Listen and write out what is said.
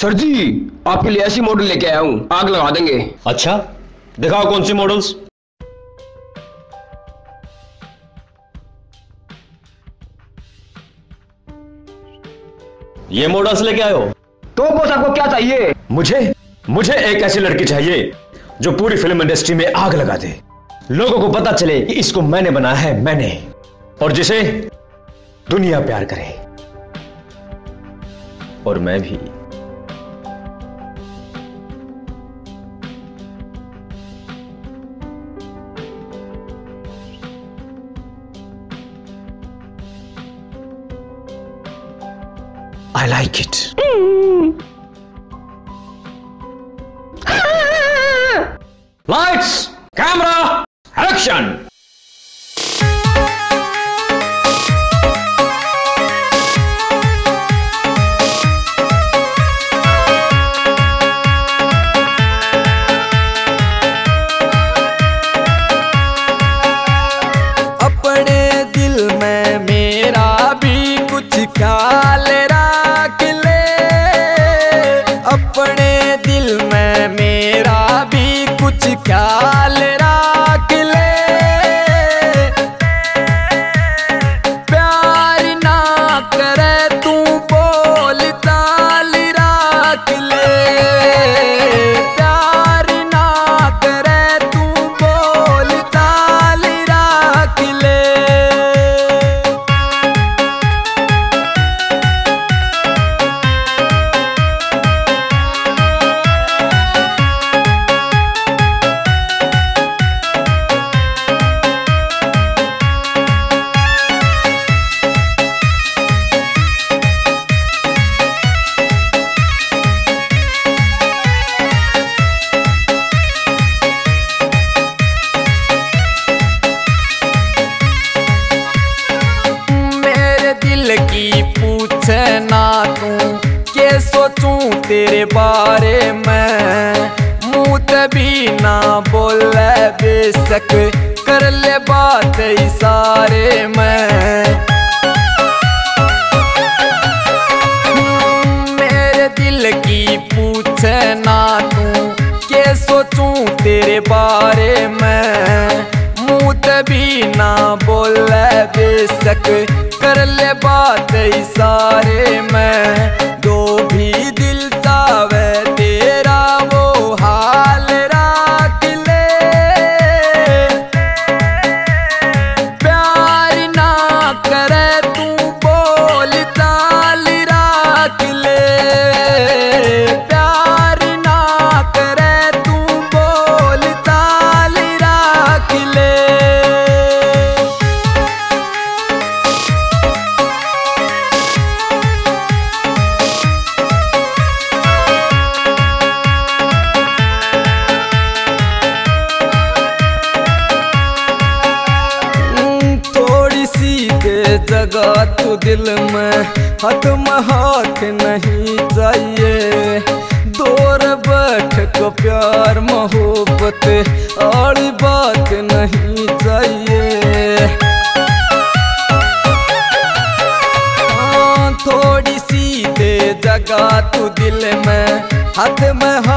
Sir जी आपके लिए ऐसी मॉडल लेके आया हूँ, आग लगा देंगे। अच्छा दिखाओ कौन सी मॉडल्स। ये मॉडल्स लेके आए हो? तो बस आपको क्या चाहिए? मुझे एक ऐसी लड़की चाहिए जो पूरी फिल्म इंडस्ट्री में आग लगा दे, लोगों को पता चले कि इसको मैंने बनाया है, मैंने, और जिसे दुनिया प्यार करे। और मैं भी। I like it. Lights, camera, action. ख्याल राख ले, प्यार ना करे तू बोल ताल राख ले, प्यार ना करे तू बोल ताल राख ले। तेरे बारे में मुँह तभी ना बोले बेशक, कर ले बात इशारे में। मेरे दिल की पूछे ना तू के सोचूं तेरे बारे में, मुँह तभी ना बोले बेशक, कर ले बात इशारे में। दो भी दिल वे तेरा वो हाल राख ले, प्यार ना करे तू बोल ताल राख ले, प्यार ना करे तू बोल ताल राख ले। जगह तो दिल में हाथ महाथ नहीं जाइए, दूर बैठ को प्यार मोहब्बत आड़ी बात नहीं जाइए। थोड़ी सी दे जगह तो दिल में हाथ में